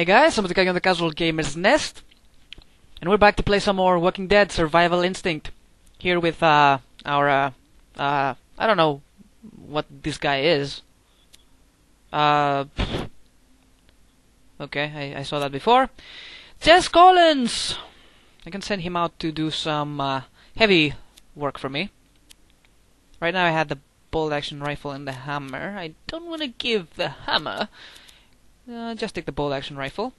Hey guys, I'm Lucky on the Casual Gamer's Nest, and we're back to play some more Walking Dead Survival Instinct. Here with I don't know what this guy is. Okay, I saw that before. Jess Collins! I can send him out to do some heavy work for me. Right now I had the bolt action rifle and the hammer. I don't want to give the hammer. Just take the bolt action rifle.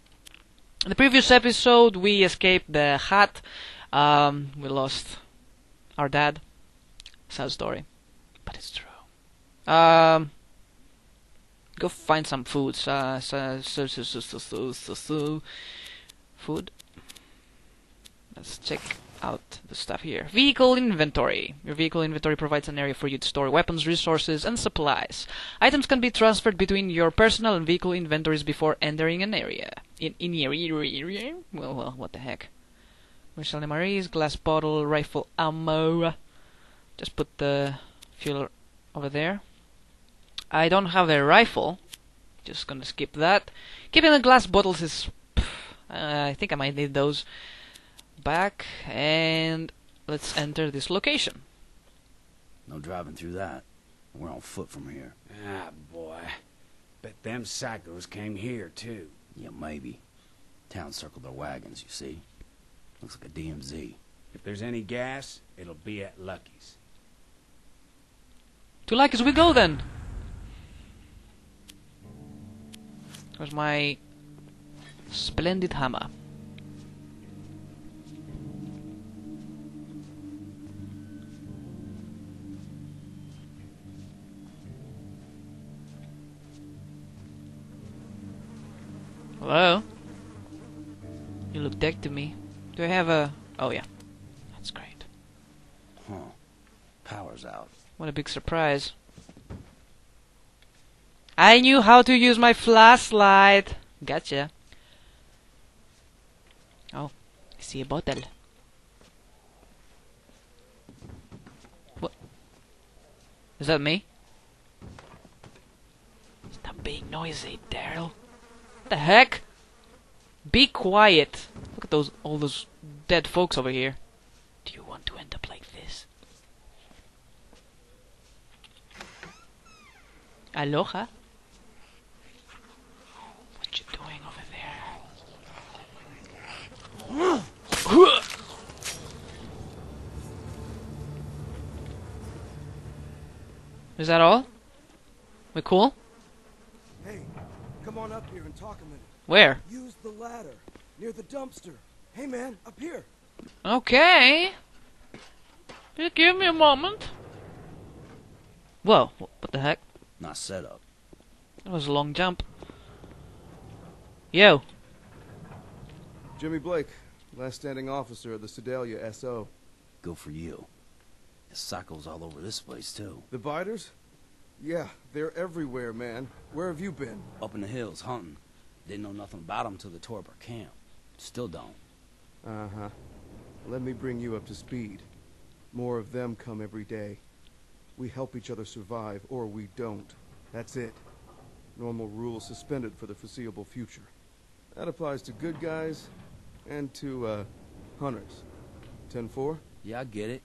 In the previous episode we escaped the hut. We lost our dad. Sad story, but it's true. Go find some food. Food. Let's check out the stuff here. Vehicle inventory. Your vehicle inventory provides an area for you to store weapons, resources, and supplies. Items can be transferred between your personal and vehicle inventories before entering an area. In area. Well, what the heck. Michel de Marie's glass bottle, rifle ammo. Just put the fuel over there. I don't have a rifle. Just gonna skip that. Keeping the glass bottles is... I think I might need those. Back, and let's enter this location. No driving through that. We're on foot from here. Ah, boy. Bet them psychos came here, too. Yeah, maybe. Town circled their wagons, you see. Looks like a DMZ. If there's any gas, it'll be at Lucky's. To Lucky's we go, then! Where's my splendid hammer? Hello? You look dead to me. Do I have a... Oh, yeah. That's great. Huh. Power's out. What a big surprise. I knew how to use my flashlight! Gotcha. Oh. I see a bottle. What? Is that me? Stop being noisy, Daryl. The heck? Be quiet. Look at those all those dead folks over here. Do you want to end up like this? Aloha? What you doing over there? Is that all? We cool? Hey. Come on up here and talk a minute. Where? Use the ladder near the dumpster. Hey man, up here. Okay. Just give me a moment. Whoa, what the heck? Not set up. That was a long jump. Yo. Jimmy Blake, last standing officer of the Sedalia SO. Go for you. There's psychos all over this place too. The biters? Yeah, they're everywhere, man. Where have you been? Up in the hills, hunting. Didn't know nothing about them till they tore up our camp. Still don't. Uh-huh. Let me bring you up to speed. More of them come every day. We help each other survive, or we don't. That's it. Normal rules suspended for the foreseeable future. That applies to good guys and to, hunters. 10-4? Yeah, I get it.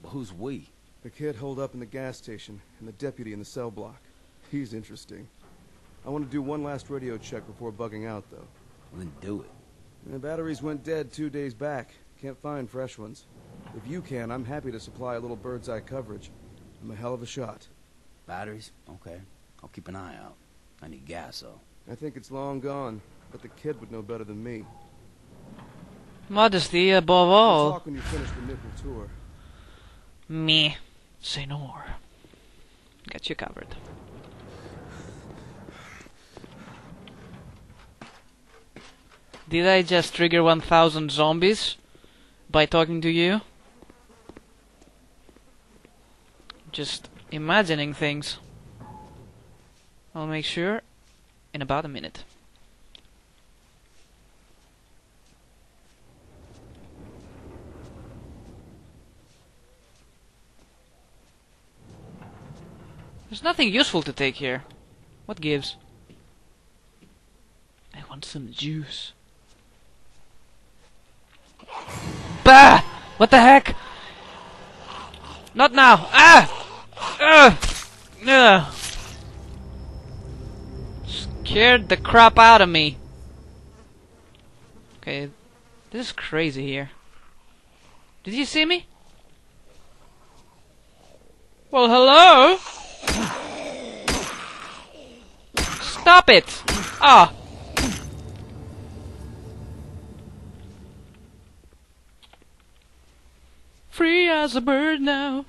But who's we? The kid holed up in the gas station, and the deputy in the cell block. He's interesting. I want to do one last radio check before bugging out, though. Well, then do it. The batteries went dead 2 days back. Can't find fresh ones. If you can, I'm happy to supply a little bird's-eye coverage. I'm a hell of a shot. Batteries? Okay. I'll keep an eye out. I need gas, though. I think it's long gone, but the kid would know better than me. Modesty above all. We'll talk when you finish the nipple tour. Meh. Say no more. Got you covered. Did I just trigger 1,000 zombies by talking to you? Just imagining things. I'll make sure in about a minute. There's nothing useful to take here. What gives? I want some juice. Bah! What the heck? Not now! Ah! Scared the crap out of me. Okay, this is crazy here. Did you see me? Well, hello? Stop it! Ah! Free as a bird now.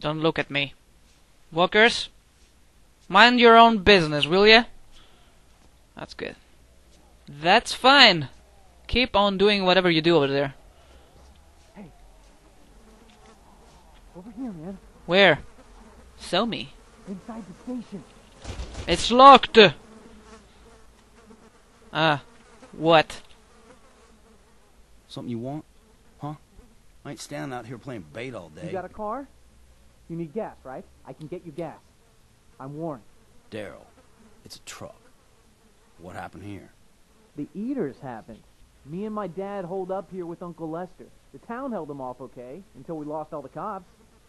Don't look at me. Walkers, mind your own business, will ya? That's good. That's fine. Keep on doing whatever you do over there. Hey. Over here, man. Where? Show me. Inside the station. It's locked! What? Something you want? Huh? I ain't standing out here playing bait all day. You got a car? You need gas, right? I can get you gas. I'm Warren. Daryl, it's a truck. What happened here? The eaters happened. Me and my dad holed up here with Uncle Lester. The town held them off okay, until we lost all the cops.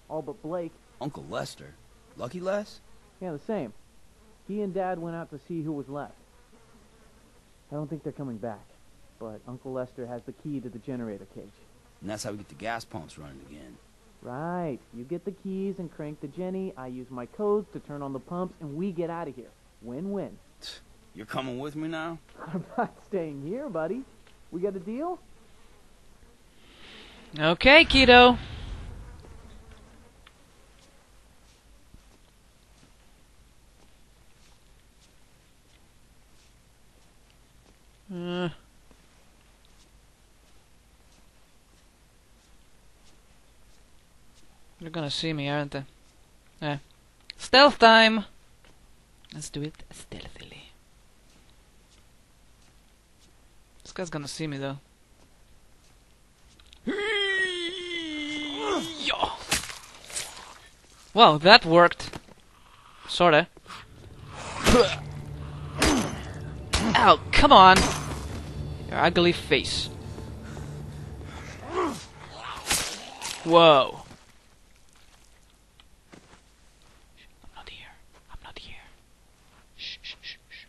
All but Blake. Uncle Lester? Lucky Les? Yeah, the same. He and Dad went out to see who was left. I don't think they're coming back, but Uncle Lester has the key to the generator cage. And that's how we get the gas pumps running again. Right. You get the keys and crank the Jenny, I use my codes to turn on the pumps, and we get out of here. Win-win. You're coming with me now? I'm not staying here, buddy. We got a deal? Okay, kiddo. They're gonna see me, aren't they? Yeah. Stealth time! Let's do it stealthily. This guy's gonna see me, though. Well, that worked. Sorta. Ow, come on! Your ugly face. Whoa. I'm not here. I'm not here. Shh, shh, shh, shh.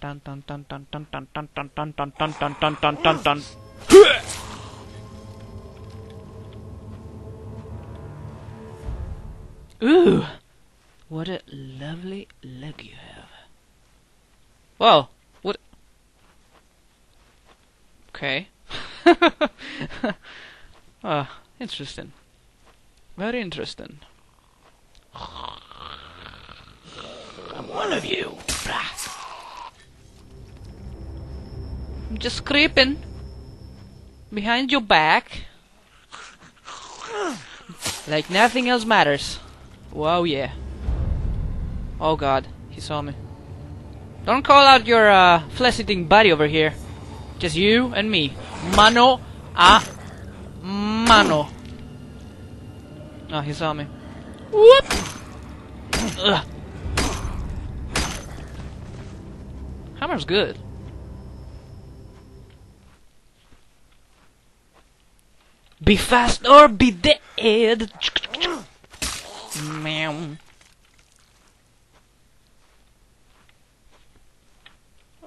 Dun dun dun dun dun dun dun dun dun dun dun dun dun dun dun. Ooh! What a lovely leg you have. Whoa! What? Okay. Interesting. Very interesting. I'm one of you. I'm just creeping behind your back, like nothing else matters. Wow, yeah. Oh God, he saw me. Don't call out your flesh-eating buddy over here. Just you and me. Mano a mano. Oh, he saw me. Whoop! Ugh. Hammer's good. Be fast or be dead. Meow.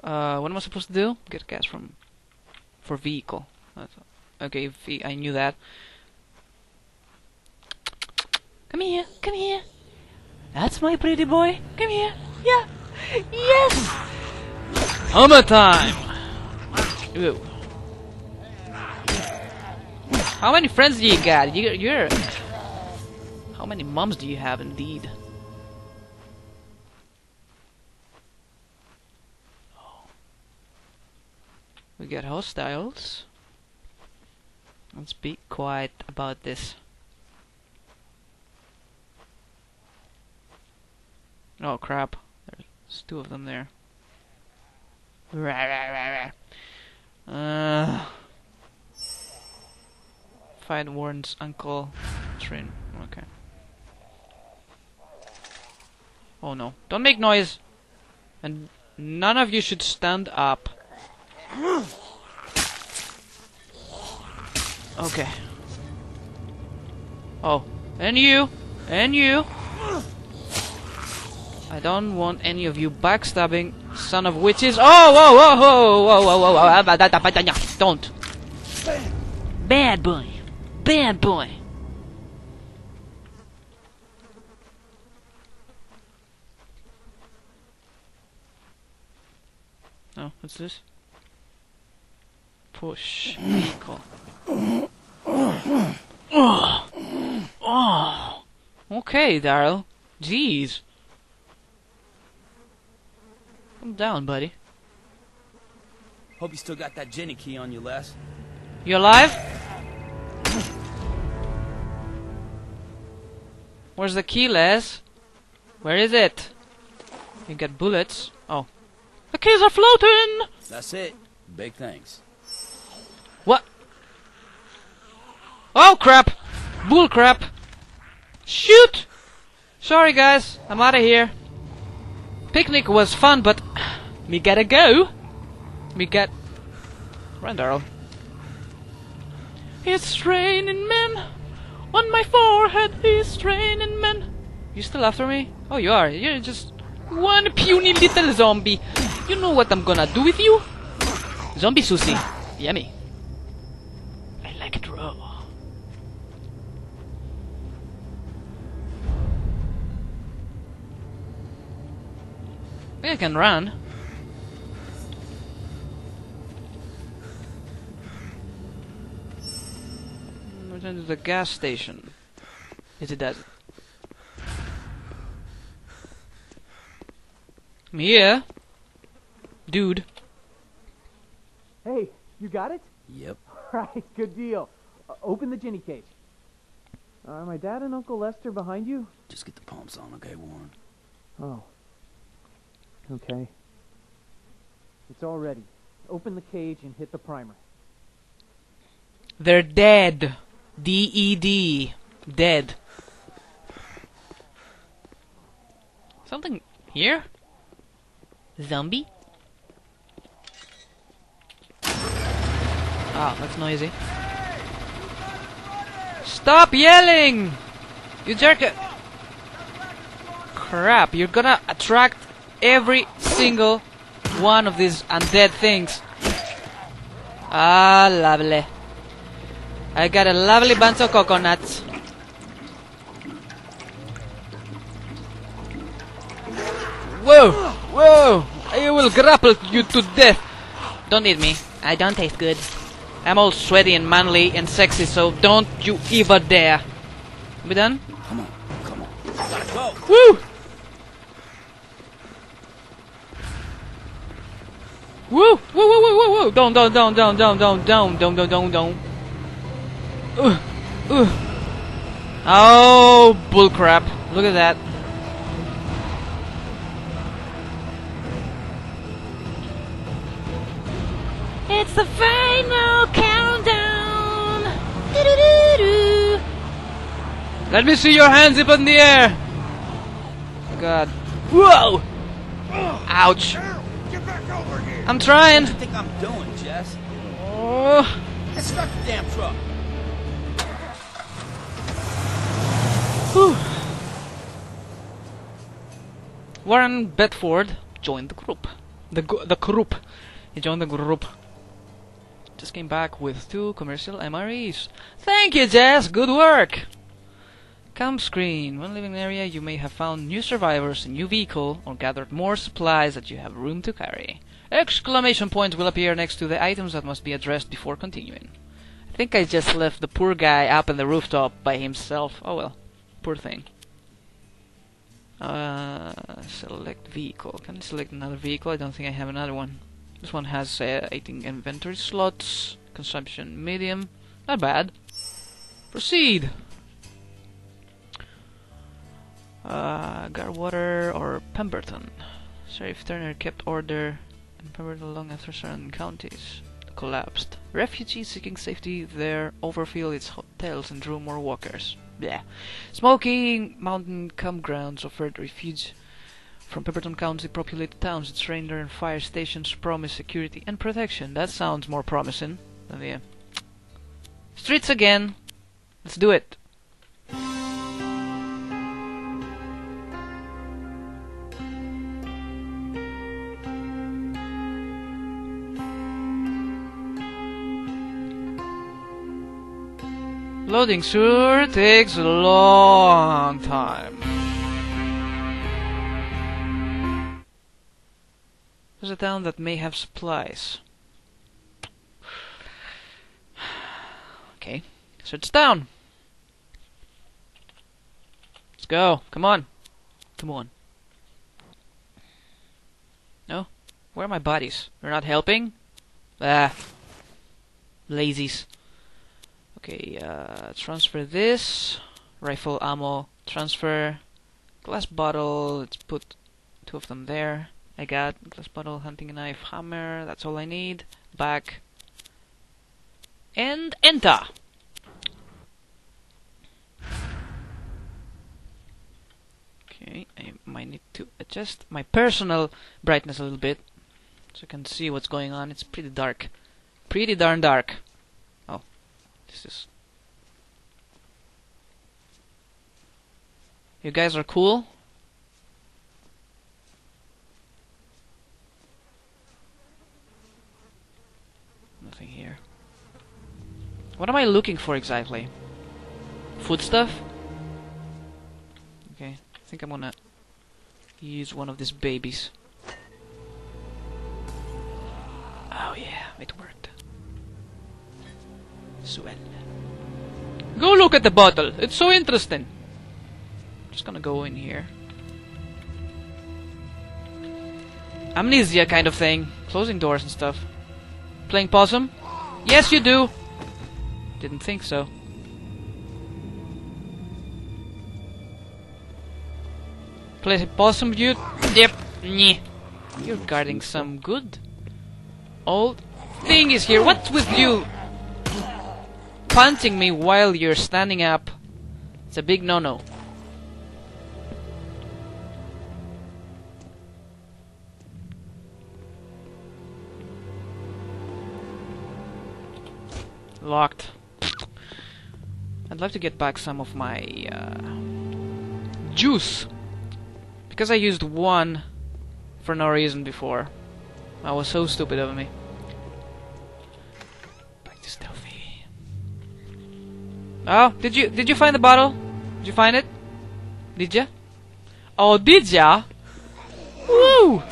What am I supposed to do? Get gas for vehicle. Okay, I knew that. Come here, come here. That's my pretty boy. Come here. Yeah. Yes. Hammer time. Ew. How many friends do you got? You're. How many moms do you have, indeed? We get hostiles. Let's be quiet about this. Oh crap. There's two of them there. find Warren's uncle. Train. Okay. Oh no. Don't make noise! And none of you should stand up. Okay. Oh. And you! And you! I don't want any of you backstabbing son of witches. Oh, whoa, whoa, whoa, whoa, whoa, whoa, whoa. Don't. Bad boy. Bad boy. Oh, what's this? Push. Cool. Oh. Okay, Daryl. Jeez. Calm down, buddy. Hope you still got that Jenny key on you, Les. You alive? Where's the key, Les? Where is it? You get bullets. Oh. The keys are floating! That's it. Big thanks. What? Oh, crap! Bull crap! Shoot! Sorry, guys. I'm out of here. Picnic was fun, but me gotta go. Me got... Run, Daryl. It's raining men on my forehead. It's raining men. You still after me? Oh, you are. You're just one puny little zombie. You know what I'm gonna do with you? Zombie sushi. Yummy. I like it raw. I can run. Return to the gas station. Is it that? I'm here. Dude. Hey, you got it? Yep. Alright, good deal. Open the Ginny cage. Are my dad and Uncle Lester behind you? Just get the pumps on, okay, Warren? Oh. Okay. It's all ready. Open the cage and hit the primer. They're dead. D-E-D. Dead. Something here? Zombie? Ah, that's noisy. Stop yelling! You jerk it! Crap, you're gonna attract every single one of these undead things. Ah, lovely. I got a lovely bunch of coconuts. Whoa! Whoa! I will grapple you to death! Don't eat me. I don't taste good. I'm all sweaty and manly and sexy, so don't you ever dare. We done? Come on, come on. Let's go! Woo! Woo! Woo! Woo! Woo! Woo! Woo! Don't. Oh, bullcrap. Look at that. It's the final countdown. Do -do -do -do. Let me see your hands up in the air. God. Whoa. Ouch. Get back over here. I'm trying. What do you think I'm doing, Jess? Oh. I struck the damn truck. Whew. Warren Bedford joined the group. The group. He joined the group. Just came back with 2 commercial MREs. Thank you, Jess! Good work! Cam screen. When leaving an area, you may have found new survivors, a new vehicle, or gathered more supplies that you have room to carry. Exclamation points will appear next to the items that must be addressed before continuing. I think I just left the poor guy up on the rooftop by himself. Oh well. Poor thing. Select vehicle. Can I select another vehicle? I don't think I have another one. This one has 18 inventory slots. Consumption medium. Not bad. Proceed. Garwater or Pemberton. Sheriff Turner kept order in Pemberton long after certain counties. collapsed. Refugees seeking safety there overfill its hotels and drew more walkers. Bleh. Smoky Mountain Campgrounds offered refuge from Pemberton County populated towns. Its reindeer and fire stations promise security and protection. That sounds more promising than the streets again. Let's do it. Loading sure takes a long time. There's a town that may have supplies. Okay, so it's down. Let's go. Come on. Come on. No? Where are my bodies? They're not helping? Ah. Lazies. Okay, transfer this. Rifle ammo, transfer. Glass bottle, let's put two of them there. I got glass bottle, hunting knife, hammer, that's all I need. Back. And enter! Okay, I might need to adjust my personal brightness a little bit, so I can see what's going on. It's pretty dark. Pretty darn dark. This is... You guys are cool? Nothing here. What am I looking for exactly? Food stuff? Okay, I think I'm gonna use one of these babies. Oh yeah, it worked. Well. Go look at the bottle. It's so interesting. I'm just gonna go in here. Amnesia kind of thing. Closing doors and stuff. Playing possum? Yes, you do. Didn't think so. Play possum, dude? Yep. Nyeh. You're guarding some good old thing is here. What's with you? Punting me while you're standing up. It's a big no-no. Locked. I'd love to get back some of my juice. Because I used one for no reason before. That was so stupid of me. Oh, did you find the bottle? Did you find it? Did ya? Oh, did ya? Woo!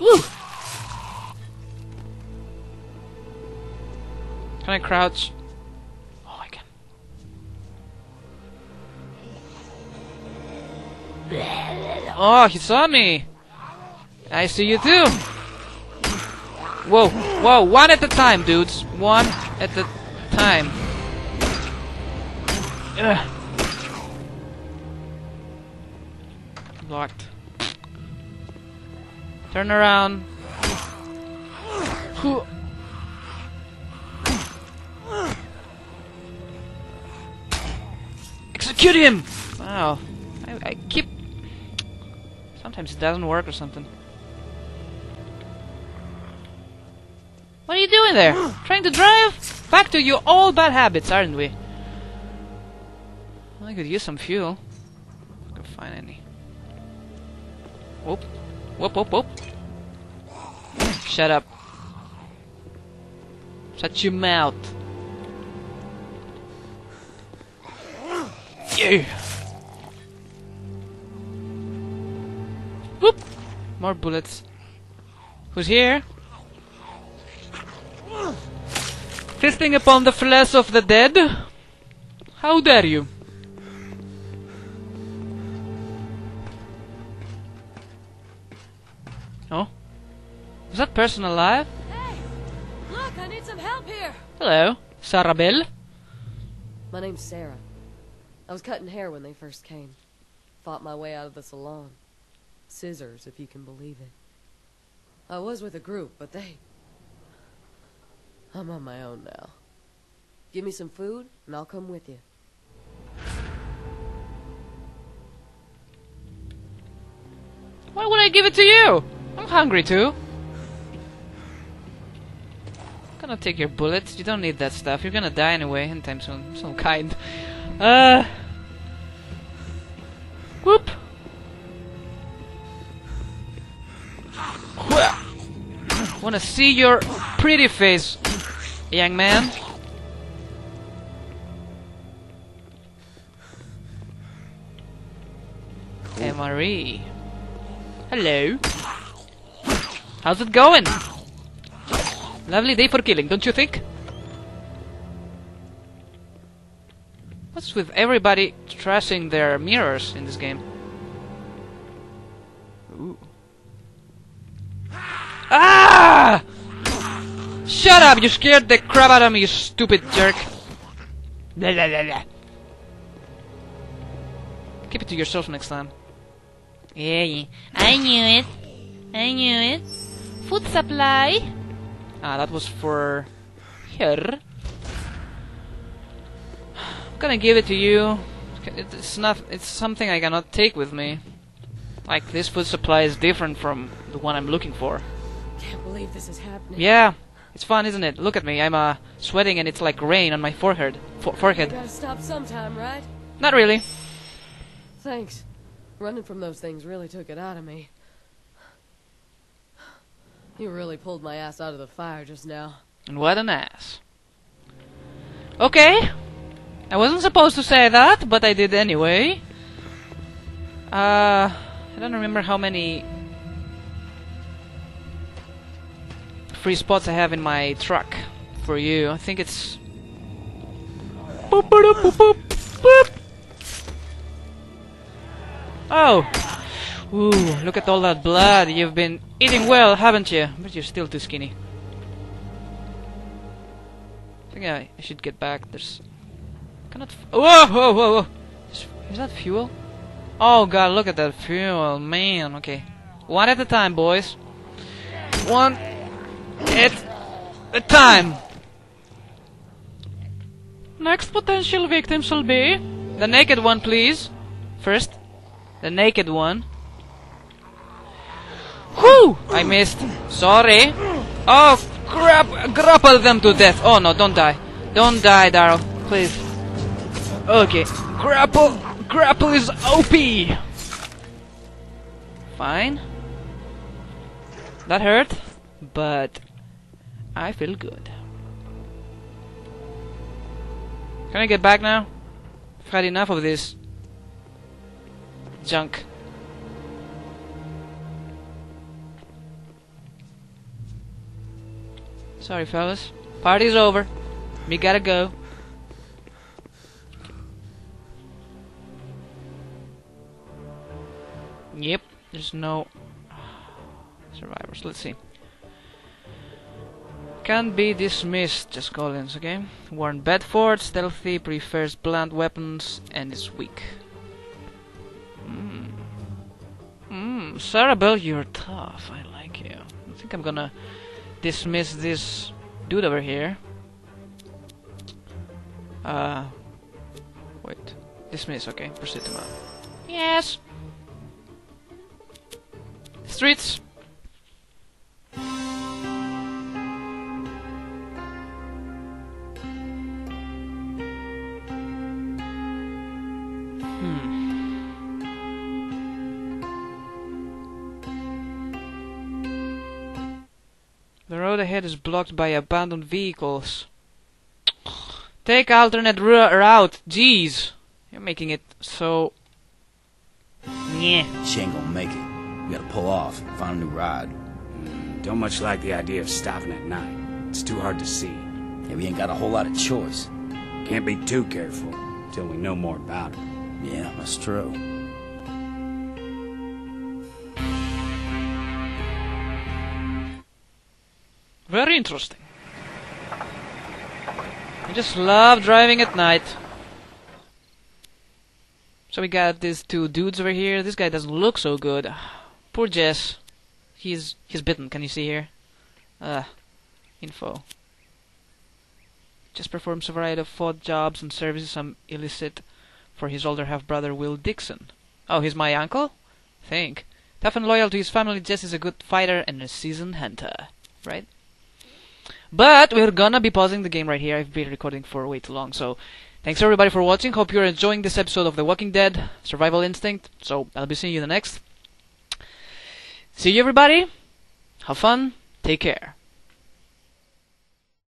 Woo! Can I crouch? Oh, I can. Oh, he saw me. I see you too. Whoa, whoa, one at a time, dudes. One at a time. Ugh. Locked. Turn around. Execute him! Wow. I keep... Sometimes it doesn't work or something. What are you doing there? Trying to drive? Back to your old bad habits, aren't we? I could use some fuel. I can find any. Whoop. Whoop, whoop, whoop. Shut up. Shut your mouth. Yeah. Whoop. More bullets. Who's here? Fisting upon the flesh of the dead? How dare you? Oh? Is that person alive? Hey! Look, I need some help here! Hello, Sarah Bell. My name's Sarah. I was cutting hair when they first came. Fought my way out of the salon. Scissors, if you can believe it. I was with a group, but they... I'm on my own now. Give me some food, and I'll come with you. Why would I give it to you? I'm hungry too. I'm gonna take your bullets. You don't need that stuff. You're gonna die anyway, anytime soon. Some kind. Whoop. Wanna see your pretty face, young man? Hey, Marie. Hello. How's it going? Lovely day for killing, don't you think? What's with everybody trashing their mirrors in this game? Ooh. Ah! Shut up! You scared the crap out of me, you stupid jerk! La la la la. Keep it to yourself next time. Yeah, I knew it. I knew it. Food supply. Ah, that was for here. I'm gonna give it to you. It's not. It's something I cannot take with me. Like, this food supply is different from the one I'm looking for. I can't believe this is happening. Yeah, it's fun, isn't it? Look at me. I'm sweating, and it's like rain on my forehead. Forehead. You gotta stop sometime, right? Not really. Thanks. Running from those things really took it out of me. You really pulled my ass out of the fire just now. And what an ass. Okay. I wasn't supposed to say that, but I did anyway. I don't remember how many free spots I have in my truck for you. I think it's... Boop, boop, boop, boop, boop. Oh! Ooh, look at all that blood. You've been eating well, haven't you? But you're still too skinny. I think I should get back. There's... Cannot... Whoa, whoa, whoa, whoa! Is that fuel? Oh god, look at that fuel, man. Okay. One at a time, boys. One... at... a time! Next potential victim shall be... The naked one, please. First. The naked one. Whoo! I missed. Sorry. Oh, crap! Grapple them to death. Oh no, don't die. Don't die, Daryl. Please. Okay. Grapple! Grapple is OP! Fine. That hurt, but I feel good. Can I get back now? I've had enough of this junk. Sorry, fellas. Party's over. We gotta go. Yep, there's no survivors. Let's see. Can't be dismissed, Jess Collins, okay? Warren Bedford, stealthy, prefers blunt weapons, and is weak. Sarah Bell, you're tough. I like you. I think I'm gonna dismiss this dude over here. Wait. Dismiss, okay. Proceed to mount. Yes! Streets! The road ahead is blocked by abandoned vehicles. Take alternate route. Jeez. You're making it so... Yeah. She ain't gonna make it. We gotta pull off and find a new ride. Don't much like the idea of stopping at night. It's too hard to see. Yeah, we ain't got a whole lot of choice. Can't be too careful till we know more about it. Yeah, that's true. Very interesting. I just love driving at night. So we got these two dudes over here. This guy doesn't look so good. Poor Jess. He's bitten. Can you see here? Info. Just performs a variety of odd jobs and services some illicit for his older half-brother Will Dixon. Oh, he's my uncle? Think. Tough and loyal to his family, Jess is a good fighter and a seasoned hunter. Right? But we're gonna be pausing the game right here. I've been recording for way too long, so thanks everybody for watching. Hope you're enjoying this episode of The Walking Dead Survival Instinct. So I'll be seeing you in the next. See you everybody. Have fun. Take care.